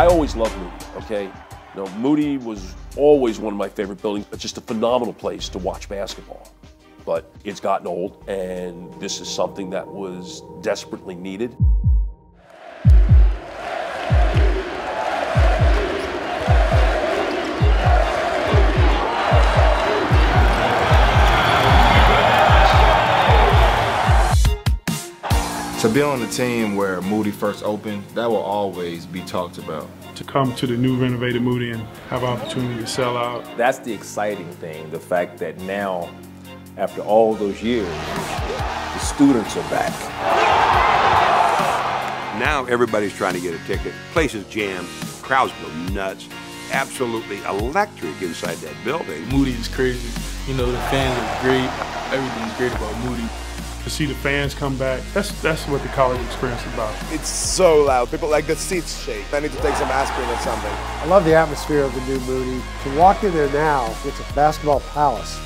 I always loved Moody, okay? You know, Moody was always one of my favorite buildings. It's just a phenomenal place to watch basketball. But it's gotten old, and this is something that was desperately needed. To be on the team where Moody first opened, that will always be talked about. To come to the new renovated Moody and have an opportunity to sell out. That's the exciting thing, the fact that now, after all those years, the students are back. Now everybody's trying to get a ticket. Place is jammed, crowds go nuts. Absolutely electric inside that building. Moody is crazy. You know, the fans are great. Everything's great about Moody. To see the fans come back, that's what the college experience is about. It's so loud. People, like, the seats shake. I need to take some aspirin or something. I love the atmosphere of the new Moody. To walk in there now, it's a basketball palace.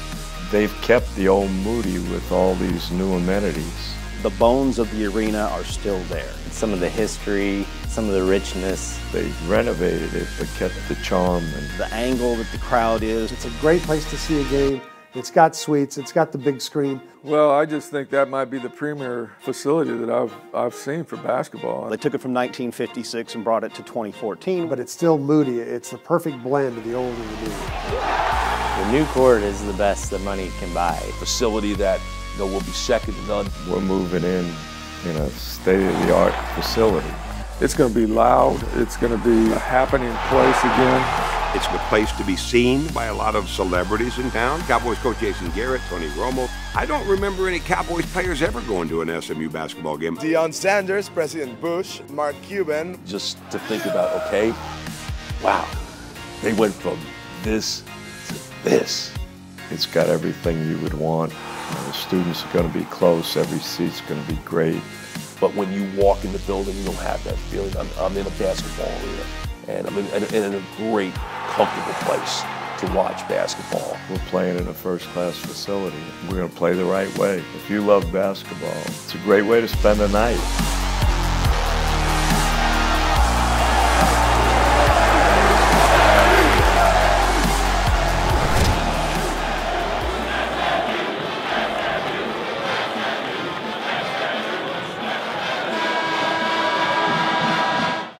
They've kept the old Moody with all these new amenities. The bones of the arena are still there. Some of the history, some of the richness. They renovated it, but kept the charm and the angle that the crowd is. It's a great place to see a game. It's got suites, it's got the big screen. Well, I just think that might be the premier facility that I've seen for basketball. They took it from 1956 and brought it to 2014. But it's still Moody. It's the perfect blend of the old and the new. The new court is the best that money can buy. A facility that, you know, will be second to none. We're moving in a state-of-the-art facility. It's going to be loud. It's going to be a happening place again. It's the place to be seen by a lot of celebrities in town. Cowboys coach Jason Garrett, Tony Romo. I don't remember any Cowboys players ever going to an SMU basketball game. Deion Sanders, President Bush, Mark Cuban. Just to think about, okay, wow, they went from this to this. It's got everything you would want. You know, the students are going to be close. Every seat's going to be great. But when you walk in the building, you'll have that feeling. I'm in a basketball arena. And I'm in a great, comfortable place to watch basketball. We're playing in a first-class facility. We're going to play the right way. If you love basketball, it's a great way to spend a night.